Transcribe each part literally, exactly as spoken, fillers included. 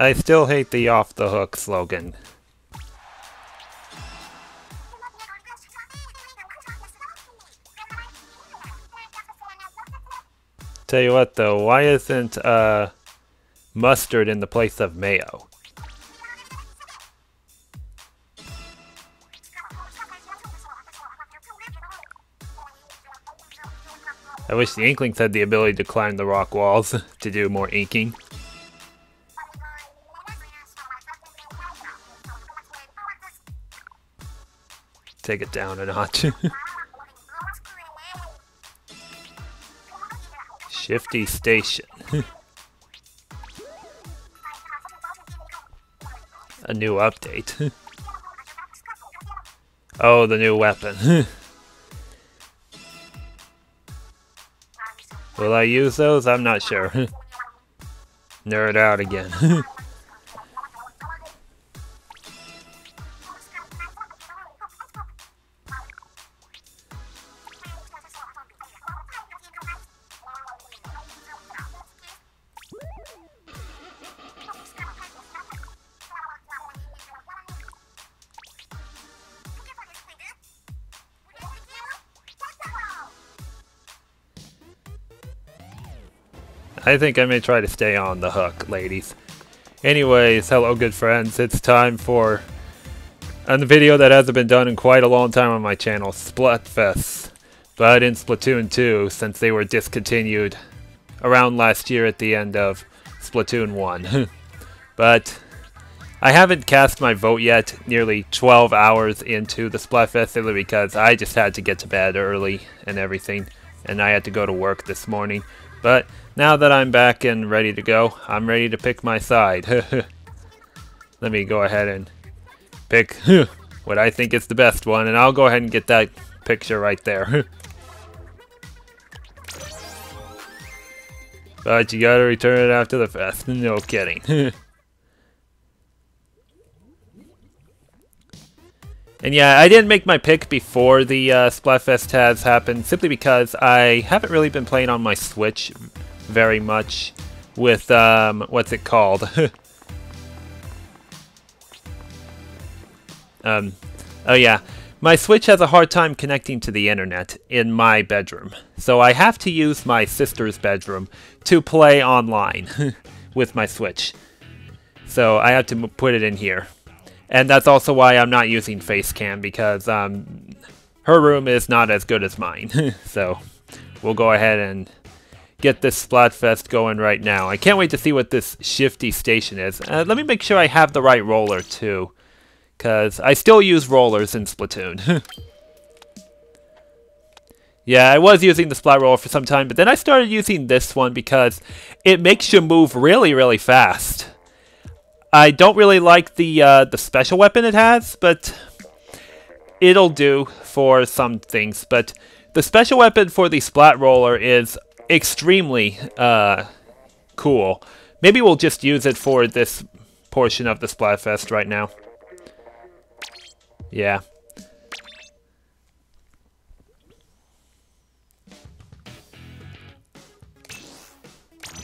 I still hate the off the hook slogan. Tell you what though, why isn't uh, mustard in the place of mayo? I wish the Inklings had the ability to climb the rock walls to do more inking. Take it down a notch. Shifty Station. A new update. Oh, the new weapon. Will I use those? I'm not sure. Nerd out again. I think I may try to stay on the hook, ladies. Anyways, hello good friends. It's time for a video that hasn't been done in quite a long time on my channel, Splatfest. But in Splatoon two, since they were discontinued around last year at the end of Splatoon one. But I haven't cast my vote yet, nearly twelve hours into the Splatfest, simply because I just had to get to bed early and everything. And I had to go to work this morning. But now that I'm back and ready to go, I'm ready to pick my side. Let me go ahead and pick what I think is the best one, and I'll go ahead and get that picture right there. But you gotta return it after the fest. No kidding. And yeah, I didn't make my pick before the uh, Splatfest has happened, simply because I haven't really been playing on my Switch very much with, um, what's it called? um, oh yeah, my Switch has a hard time connecting to the internet in my bedroom, so I have to use my sister's bedroom to play online with my Switch. So I have to m put it in here. And that's also why I'm not using Facecam, because um, her room is not as good as mine. So we'll go ahead and get this Splatfest going right now. I can't wait to see what this Shifty Station is. Uh, let me make sure I have the right roller too, because I still use rollers in Splatoon. Yeah, I was using the Splat Roller for some time, but then I started using this one because it makes you move really, really fast. I don't really like the uh, the special weapon it has, but it'll do for some things. But the special weapon for the Splat Roller is extremely uh, cool. Maybe we'll just use it for this portion of the Splatfest right now. Yeah.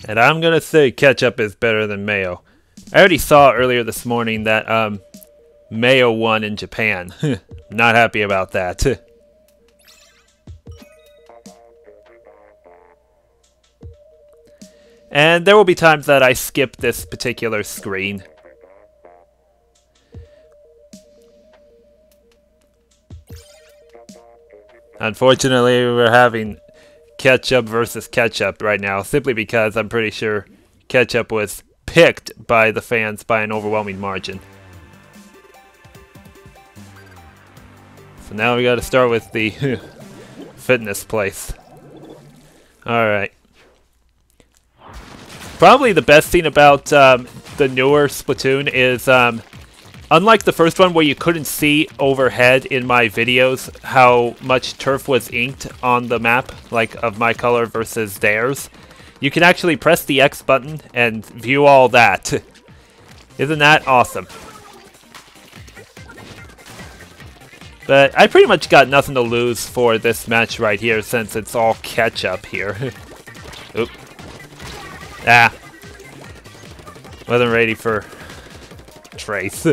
And I'm gonna say ketchup is better than mayo. I already saw earlier this morning that um, mayo won in Japan. Not happy about that. And there will be times that I skip this particular screen. Unfortunately, we're having ketchup versus ketchup right now, simply because I'm pretty sure ketchup was picked by the fans by an overwhelming margin. So now we gotta start with the fitness place. Alright. Probably the best thing about um, the newer Splatoon is, um, unlike the first one where you couldn't see overhead in my videos how much turf was inked on the map, like of my color versus theirs, you can actually press the X button and view all that. Isn't that awesome? But I pretty much got nothing to lose for this match right here, since it's all catch up here. Oop. Ah. Wasn't ready for Trace.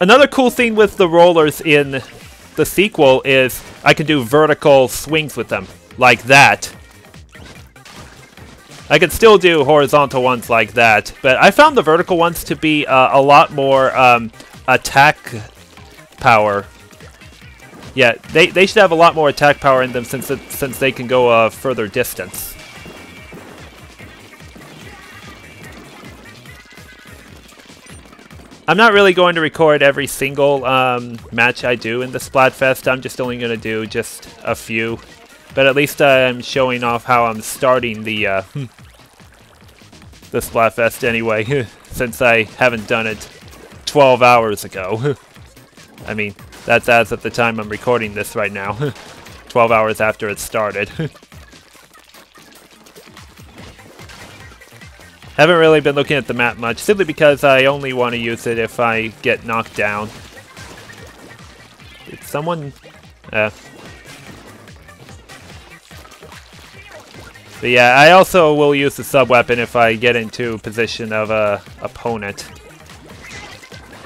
Another cool thing with the rollers in the sequel is I can do vertical swings with them, like that. I can still do horizontal ones like that, but I found the vertical ones to be uh, a lot more um, attack power. Yeah, they, they should have a lot more attack power in them since it, since they can go a uh, further distance. I'm not really going to record every single um, match I do in the Splatfest. I'm just only going to do just a few. But at least I'm showing off how I'm starting the, uh, the Splatfest anyway, since I haven't done it twelve hours ago. I mean, that's as at the time I'm recording this right now, twelve hours after it started. Haven't really been looking at the map much, simply because I only want to use it if I get knocked down. Did someone... Uh. But yeah, I also will use the sub-weapon if I get into position of a opponent.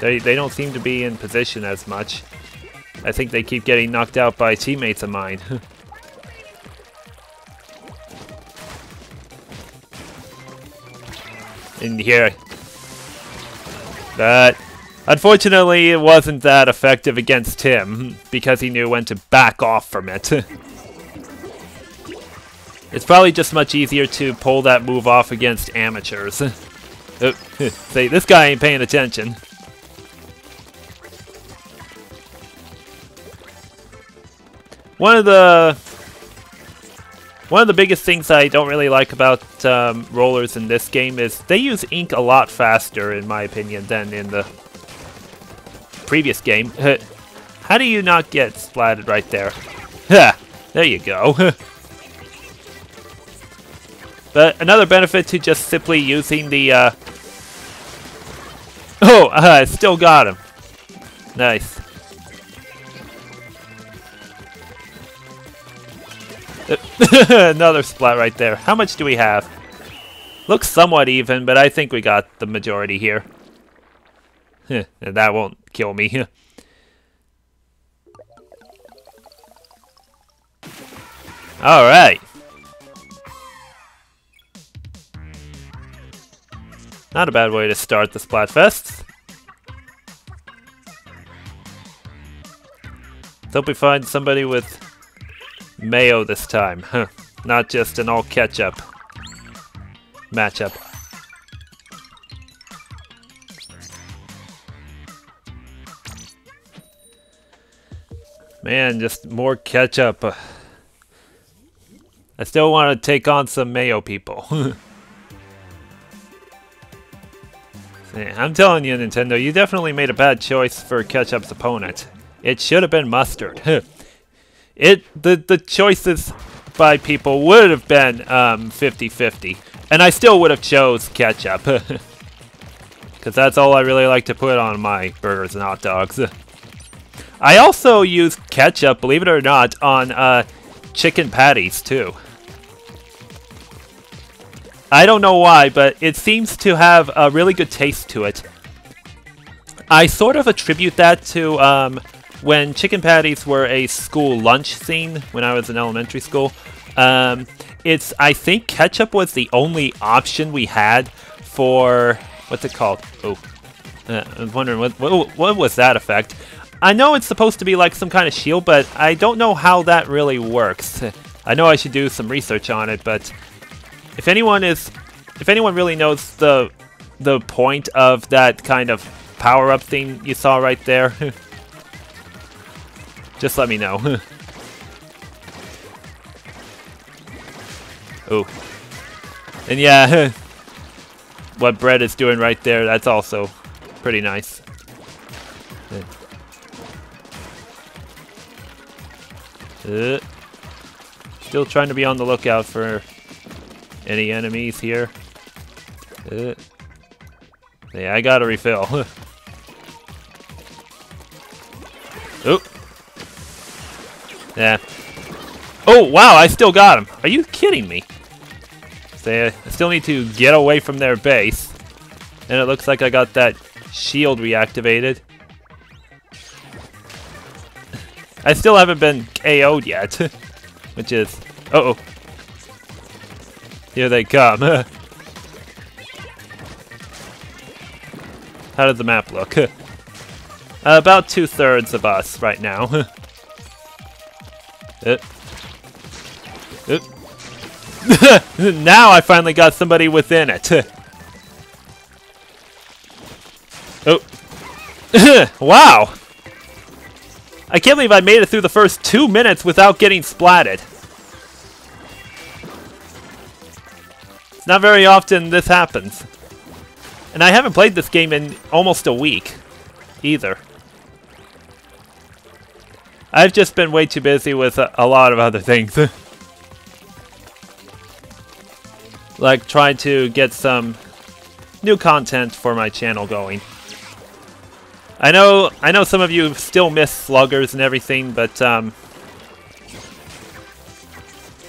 They, they don't seem to be in position as much. I think they keep getting knocked out by teammates of mine. In here. But unfortunately, it wasn't that effective against him because he knew when to back off from it. It's probably just much easier to pull that move off against amateurs. Oh, see, this guy ain't paying attention. One of the One of the biggest things I don't really like about um, rollers in this game is they use ink a lot faster, in my opinion, than in the previous game. How do you not get splatted right there? Ha! There you go. But another benefit to just simply using the... Uh... Oh, I still got him. Nice. Another splat right there. How much do we have? Looks somewhat even, but I think we got the majority here. That won't kill me. Alright. Not a bad way to start the Splatfest. Let's hope we find somebody with mayo this time, huh? Not just an all ketchup matchup. Man, just more ketchup. I still want to take on some mayo people. I'm telling you, Nintendo, you definitely made a bad choice for ketchup's opponent. It should have been mustard. It the the choices by people would have been um, fifty fifty, and I still would have chose ketchup because that's all I really like to put on my burgers and hot dogs. I also use ketchup, believe it or not, on uh, chicken patties too. I don't know why, but it seems to have a really good taste to it. I sort of attribute that to um, when chicken patties were a school lunch scene when I was in elementary school. Um, it's I think ketchup was the only option we had for what's it called? Oh, uh, I was wondering what, what what was that effect? I know it's supposed to be like some kind of shield, but I don't know how that really works. I know I should do some research on it, but if anyone is, if anyone really knows the the point of that kind of power-up thing you saw right there, just let me know. Oh, and yeah, what Brett is doing right there, that's also pretty nice. Uh, still trying to be on the lookout for any enemies here. Uh, yeah, I gotta refill. Oh. Yeah. Oh, wow, I still got him. Are you kidding me? So, I still need to get away from their base. And it looks like I got that shield reactivated. I still haven't been K O'd yet. Which is... Uh oh. Here they come. How does the map look? uh, about two-thirds of us right now. uh. Uh. Now I finally got somebody within it. Oh. Wow! I can't believe I made it through the first two minutes without getting splatted. It's not very often this happens. And I haven't played this game in almost a week, either. I've just been way too busy with a, a lot of other things. Like trying to get some new content for my channel going. I know, I know some of you still miss Sluggers and everything, but um,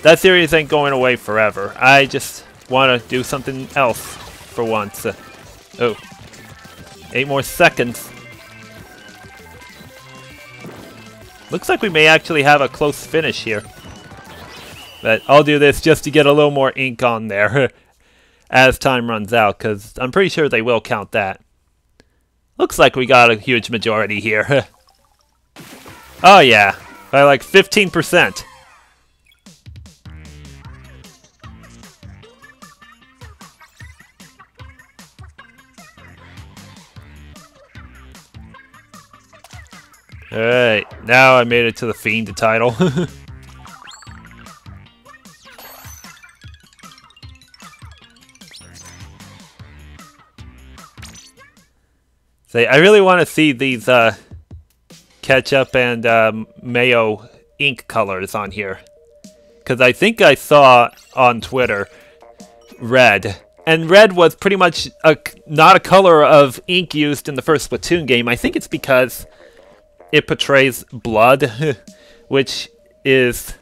that series ain't going away forever. I just want to do something else for once. Uh, oh, eight more seconds. Looks like we may actually have a close finish here. But I'll do this just to get a little more ink on there as time runs out, because I'm pretty sure they will count that. Looks like we got a huge majority here. Oh yeah, by like fifteen percent. Alright, now I made it to the Fiend title. I really want to see these uh, ketchup and um, mayo ink colors on here. Because I think I saw on Twitter red. And red was pretty much a, not a color of ink used in the first Splatoon game. I think it's because it portrays blood, which is,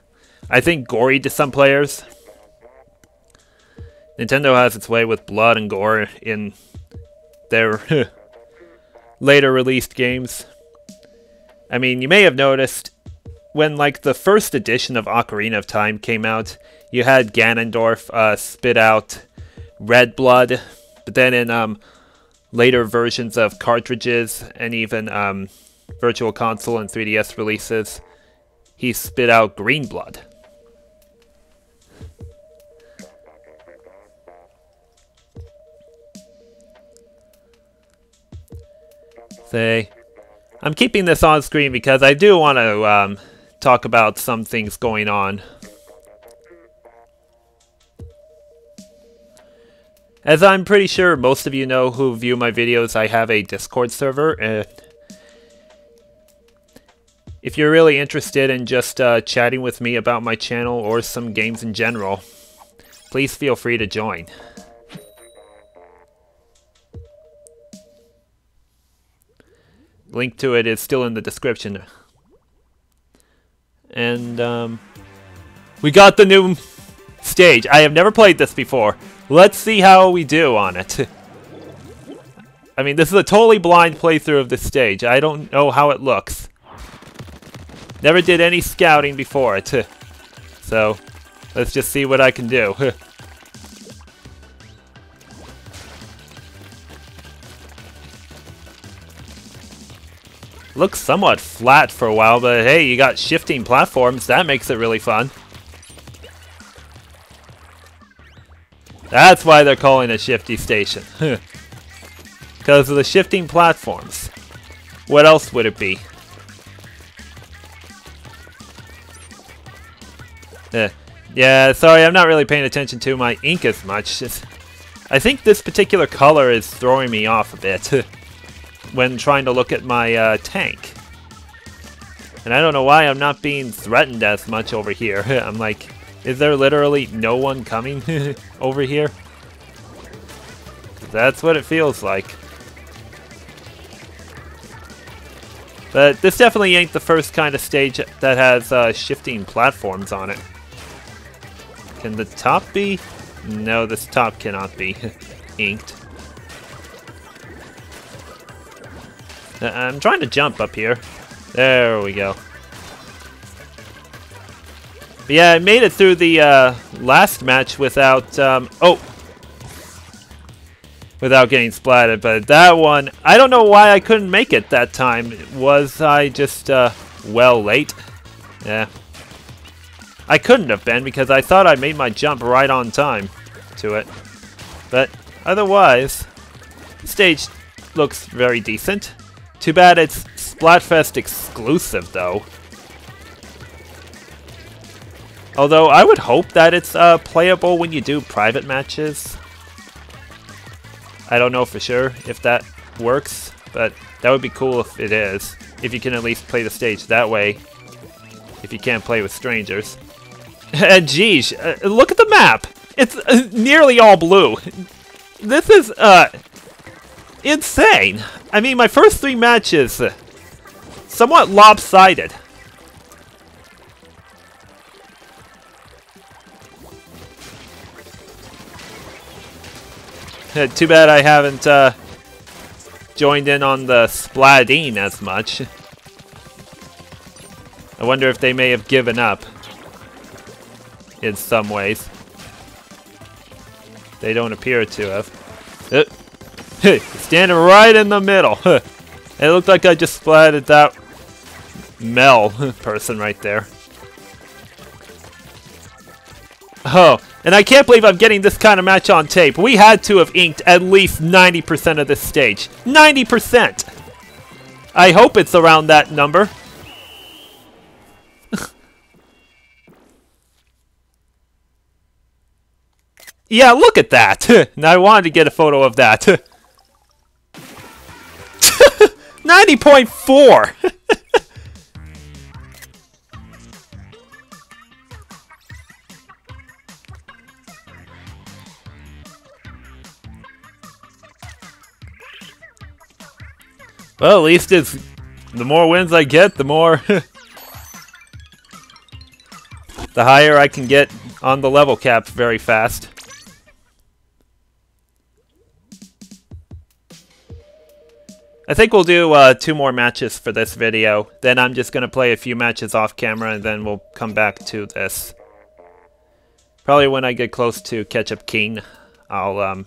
I think, gory to some players. Nintendo has its way with blood and gore in their... later released games. I mean, you may have noticed when like the first edition of Ocarina of Time came out, you had Ganondorf uh, spit out red blood, but then in um, later versions of cartridges and even um, Virtual Console and three D S releases, he spit out green blood. Say, I'm keeping this on screen because I do want to um, talk about some things going on. As I'm pretty sure most of you know who view my videos, I have a Discord server. Uh, if you're really interested in just uh, chatting with me about my channel or some games in general, please feel free to join. Link to it is still in the description. And, um... we got the new stage. I have never played this before. Let's see how we do on it. I mean, this is a totally blind playthrough of this stage. I don't know how it looks. Never did any scouting before it. So, let's just see what I can do. Looks somewhat flat for a while, but hey, you got shifting platforms. That makes it really fun. That's why they're calling it Shifty Station. Because of the shifting platforms. What else would it be? Eh. Yeah, sorry, I'm not really paying attention to my ink as much. Just, I think this particular color is throwing me off a bit. When trying to look at my uh, tank. And I don't know why I'm not being threatened as much over here. I'm like, is there literally no one coming over here? That's what it feels like. But this definitely ain't the first kind of stage that has uh, shifting platforms on it. Can the top be? No, this top cannot be inked. Uh, I'm trying to jump up here. There we go. But yeah, I made it through the uh, last match without, um, oh, without getting splatted. But that one, I don't know why I couldn't make it that time. Was I just, uh, well late? Yeah. I couldn't have been because I thought I made my jump right on time to it. But otherwise, the stage looks very decent. Too bad it's Splatfest exclusive, though. Although, I would hope that it's uh, playable when you do private matches. I don't know for sure if that works, but that would be cool if it is. If you can at least play the stage that way, if you can't play with strangers. And geez, uh, look at the map! It's uh, nearly all blue! This is, uh... insane! I mean, my first three matches... Uh, somewhat lopsided. Too bad I haven't uh, joined in on the splatting as much. I wonder if they may have given up in some ways. They don't appear to have. Uh, standing right in the middle. It looked like I just splatted that Mel person right there. Oh. And I can't believe I'm getting this kind of match on tape. We had to have inked at least ninety percent of this stage. ninety percent! I hope it's around that number. Yeah, look at that! And I wanted to get a photo of that. ninety point four! Well, at least it's... the more wins I get, the more... the higher I can get on the level cap very fast. I think we'll do uh, two more matches for this video. Then I'm just going to play a few matches off camera and then we'll come back to this. Probably when I get close to Ketchup King, I'll um,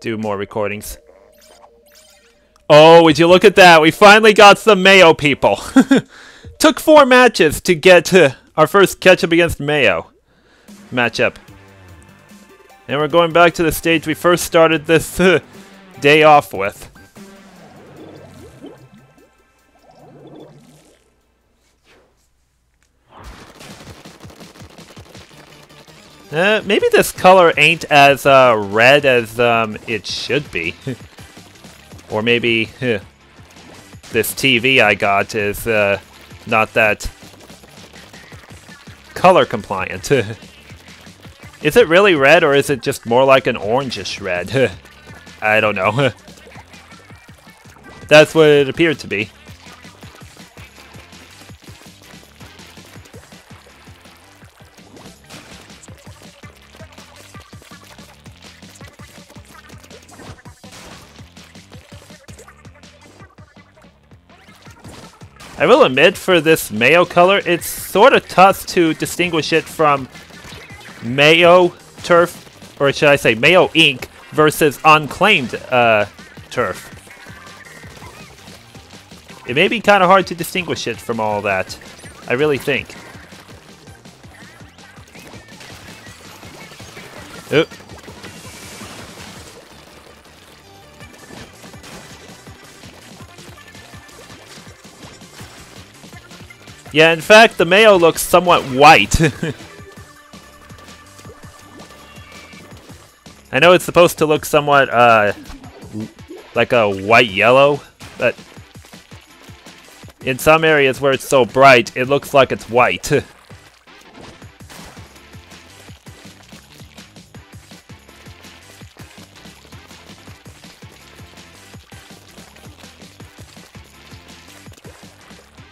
do more recordings. Oh, would you look at that? We finally got some Mayo people. Took four matches to get uh, our first Ketchup against Mayo matchup. And we're going back to the stage we first started this uh, day off with. Uh, maybe this color ain't as uh, red as um, it should be. Or maybe huh, this T V I got is uh, not that color compliant. Is it really red or is it just more like an orangish red? I don't know. That's what it appeared to be. I will admit, for this Mayo color, it's sort of tough to distinguish it from Mayo turf, or should I say Mayo ink, versus unclaimed uh, turf. It may be kind of hard to distinguish it from all that, I really think. Oop. Yeah, in fact, the Mayo looks somewhat white. I know it's supposed to look somewhat, uh, like a white-yellow, but in some areas where it's so bright, it looks like it's white.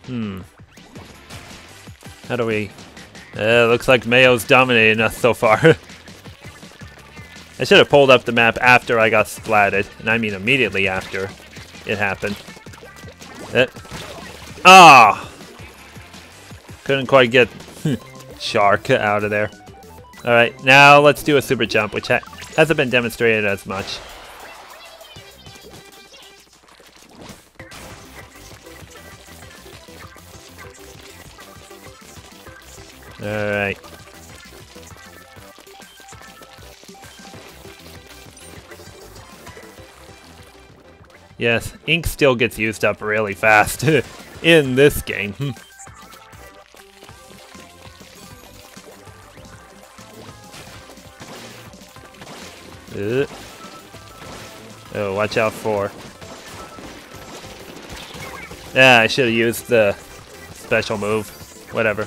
Hmm. How do we... Uh, looks like Mayo's dominating us so far. I should have pulled up the map after I got splatted. And I mean immediately after it happened. It. Ah! Couldn't quite get Shark out of there. Alright, now let's do a super jump, which ha hasn't been demonstrated as much. Alright. Yes, ink still gets used up really fast in this game. uh. Oh, watch out for... Ah, I should have used the special move. Whatever.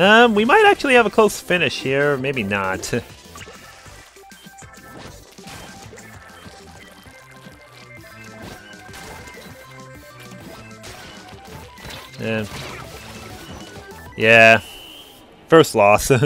Um, we might actually have a close finish here. Maybe not. And yeah, first loss. It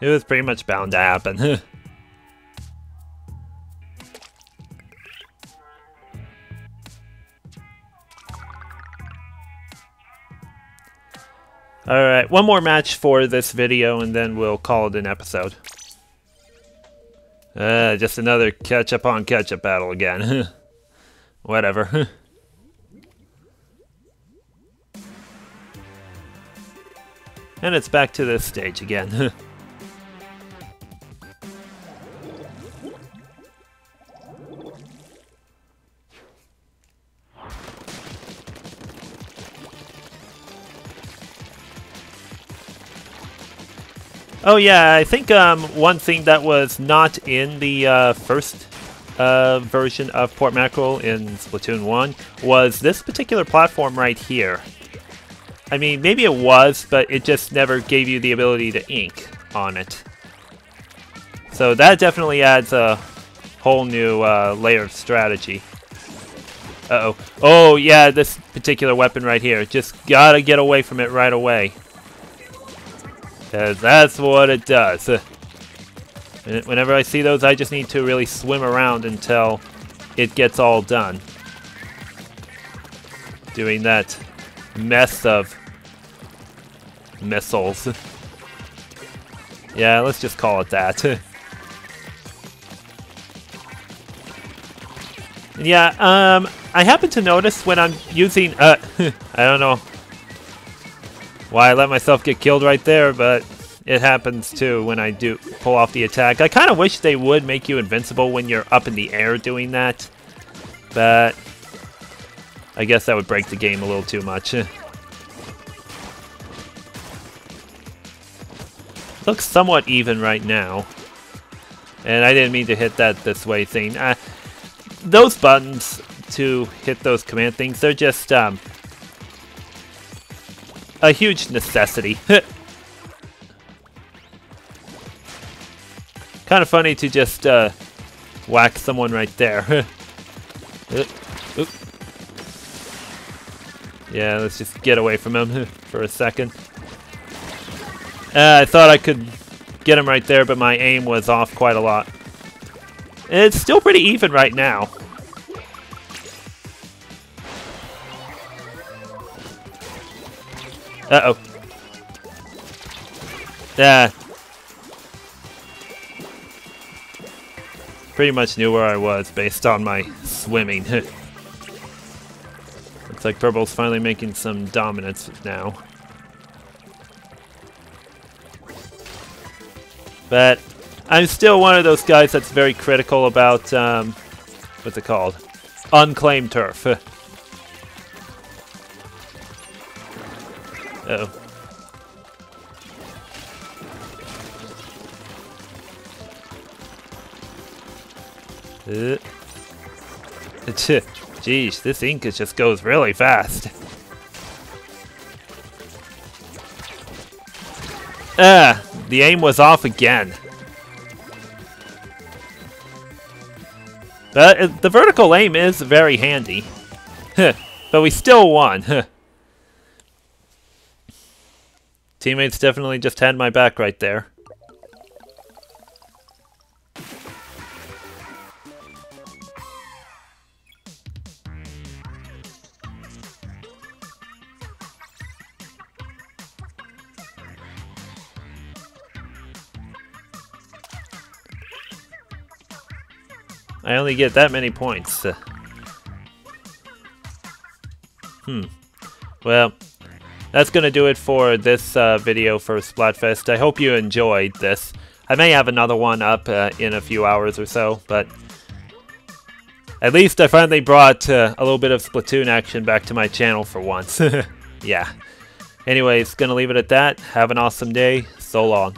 was pretty much bound to happen. Alright, one more match for this video and then we'll call it an episode. Uh, just another catch-up on catch-up battle again. Whatever. And it's back to this stage again. Oh yeah, I think um, one thing that was not in the uh, first uh, version of Port Mackerel in Splatoon one was this particular platform right here. I mean, maybe it was, but it just never gave you the ability to ink on it. So that definitely adds a whole new uh, layer of strategy. Uh-oh. Oh yeah, this particular weapon right here. Just gotta get away from it right away. Because that's what it does. Whenever I see those, I just need to really swim around until it gets all done. Doing that mess of missiles. Yeah, let's just call it that. Yeah, um, I happen to notice when I'm using, uh, I don't know. Why I let myself get killed right there, but it happens too when I do pull off the attack. I kind of wish they would make you invincible when you're up in the air doing that, but I guess that would break the game a little too much. Looks somewhat even right now, and I didn't mean to hit that this way thing. Uh, those buttons to hit those command things, they're just... Um, a huge necessity. Kind of funny to just uh, whack someone right there. Yeah, let's just get away from him for a second. Uh, I thought I could get him right there, but my aim was off quite a lot. It's still pretty even right now. Uh-oh. Yeah. Pretty much knew where I was based on my swimming. Looks like Purple's finally making some dominance now. But I'm still one of those guys that's very critical about, um, what's it called? Unclaimed turf. Uh oh. Uh. Jeez, this ink just goes really fast. Ah, the aim was off again. The, the vertical aim is very handy. But we still won. Teammates definitely just had my back right there. I only get that many points. Uh, hmm. Well, that's going to do it for this uh, video for Splatfest. I hope you enjoyed this. I may have another one up uh, in a few hours or so, but at least I finally brought uh, a little bit of Splatoon action back to my channel for once. Yeah. Anyways, going to leave it at that. Have an awesome day. So long.